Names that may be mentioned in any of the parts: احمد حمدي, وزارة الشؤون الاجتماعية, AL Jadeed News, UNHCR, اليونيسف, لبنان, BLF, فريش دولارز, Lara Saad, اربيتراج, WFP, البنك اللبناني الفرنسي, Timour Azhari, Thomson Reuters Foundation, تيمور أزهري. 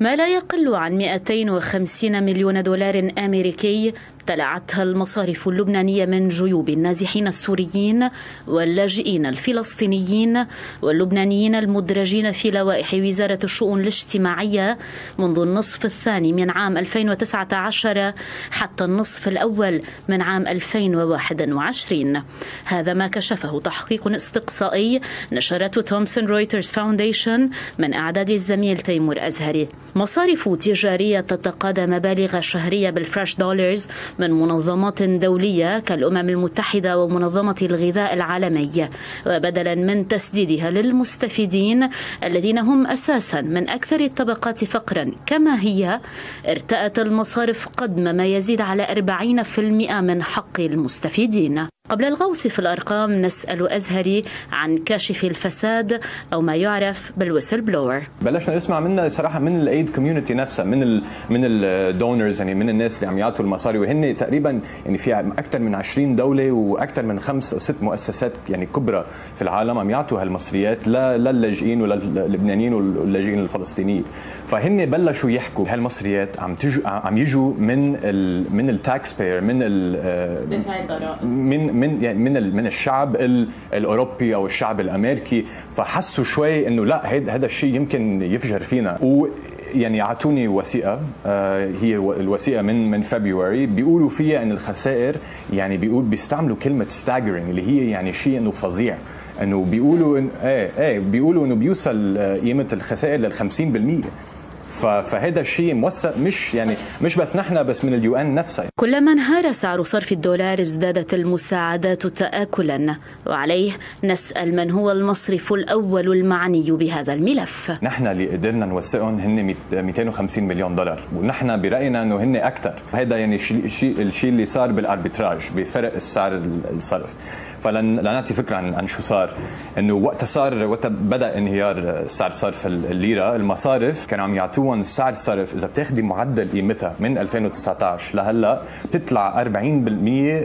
ما لا يقل عن 250 مليون دولار أمريكي تلعتها المصارف اللبنانية من جيوب النازحين السوريين واللاجئين الفلسطينيين واللبنانيين المدرجين في لوائح وزارة الشؤون الاجتماعية منذ النصف الثاني من عام 2019 حتى النصف الأول من عام 2021. هذا ما كشفه تحقيق استقصائي نشرته تومسون رويترز فاونديشن من إعداد الزميل تيمور أزهري. مصارف تجارية تتقاضى مبالغ شهرية بالفريش دولارز من منظمات دولية كالأمم المتحدة ومنظمة الغذاء العالمية، وبدلا من تسديدها للمستفيدين الذين هم أساسا من أكثر الطبقات فقرا كما هي، ارتأت المصارف قدم ما يزيد على 40% من حق المستفيدين. قبل الغوص في الأرقام نسأل أزهري عن كاشف الفساد أو ما يعرف بالويسل بلور. بلشنا نسمع منه صراحة من الأيد كوميونتي نفسها، من الدونرز، يعني من الناس اللي عم يعطوا المصاري، وهن تقريبا يعني في أكثر من 20 دولة وأكثر من 5 أو 6 مؤسسات يعني كبرى في العالم عم يعطوا هالمصريات للاجئين وللبنانيين واللاجئين الفلسطينيين. فهن بلشوا يحكوا هالمصريات عم يجوا من التاكس باير، من دفع الضرائب، من الشعب الاوروبي او الشعب الامريكي. فحسوا شوي انه لا، هذا الشيء يمكن يفجر فينا، ويعني اعطوني وثيقه، هي الوثيقه من فبراير بيقولوا فيها ان الخسائر، يعني بيستعملوا كلمه staggering اللي هي يعني شيء انه فظيع، انه بيقولوا إن بيقولوا انه بيوصل قيمه الخسائر لل 50%. فهذا الشيء موثق، مش بس نحن، بس من اليو ان نفسها. كلما انهار سعر صرف الدولار ازدادت المساعدات تآكلا، وعليه نسأل من هو المصرف الأول المعني بهذا الملف. نحن اللي قدرنا نوثقهم هن 250 مليون دولار، ونحن برأينا انه هن أكثر. هذا يعني الشيء اللي صار بالاربيتراج بفرق السعر الصرف. فلنعطي فكرة عن شو صار، انه وقت بدأ انهيار سعر صرف الليرة، المصارف كانوا عم يعطوا سعر الصرف، إذا بتاخدي معدل قيمتها من 2019 لهلا بتطلع 40%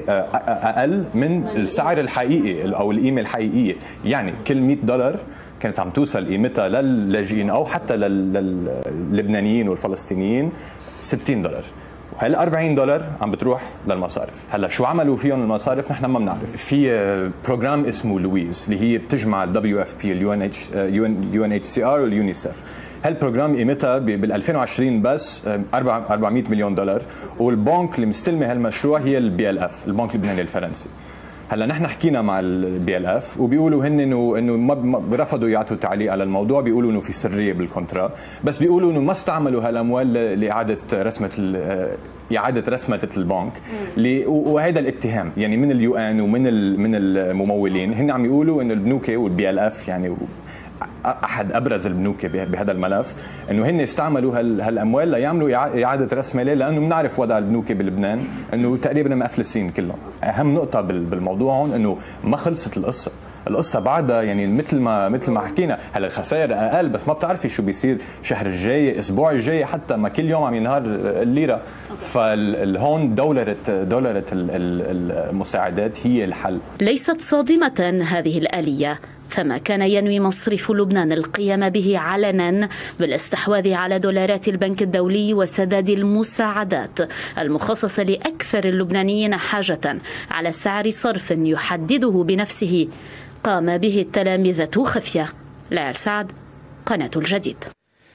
أقل من السعر الحقيقي أو القيمة الحقيقية. يعني كل 100 دولار كانت عم توصل قيمتها للاجئين أو حتى للبنانيين والفلسطينيين 60 دولار، وهلا 40 دولار عم بتروح للمصارف. هلا شو عملوا فيهم المصارف نحن ما بنعرف. في بروجرام اسمه لويز اللي هي بتجمع WFP، UNHCR واليونيسف. هالبروجرام قيمتها بال 2020 بس 400 مليون دولار، والبنك اللي مستلمه هالمشروع هي BLF، البنك اللبناني الفرنسي. هلا نحن حكينا مع BLF وبيقولوا هن انه ما رفضوا يعطوا تعليق على الموضوع، بيقولوا انه في سريه بالكونترا، بس بيقولوا انه ما استعملوا هالاموال لاعاده رسمه البنك، وهذا الاتهام يعني من اليو ان ومن من الممولين. هن عم يقولوا انه البنوك والBLF يعني احد ابرز البنوك بهذا الملف، انه هن استعملوا هالاموال ليعملوا اعاده رسمه، لانه بنعرف وضع البنوك بلبنان انه تقريبا مافلسين كلهم. اهم نقطه بالموضوع هون انه ما خلصت القصه، بعدها يعني مثل ما حكينا هلا الخسائر اقل، بس ما بتعرفي شو بيصير الشهر الجاي، الاسبوع الجاي، حتى ما كل يوم عم ينهار الليره. فهون دولرة المساعدات هي الحل. ليست صادمه هذه الاليه، فما كان ينوي مصرف لبنان القيام به علنا بالاستحواذ على دولارات البنك الدولي وسداد المساعدات المخصصة لأكثر اللبنانيين حاجة على سعر صرف يحدده بنفسه، قام به التلامذة خفية. لارا سعد، قناة الجديد.